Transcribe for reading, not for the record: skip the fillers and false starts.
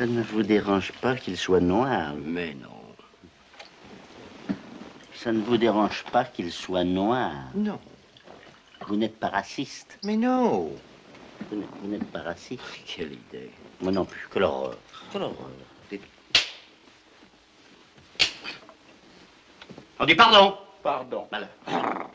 ça ne vous dérange pas qu'il soit noir? Mais non. Ça ne vous dérange pas qu'il soit noir? Non. Vous n'êtes pas raciste? Mais non. Vous n'êtes pas raciste? Quelle idée. Moi non plus. Quelle horreur. Quelle horreur. On dit pardon. Pardon. Malheur.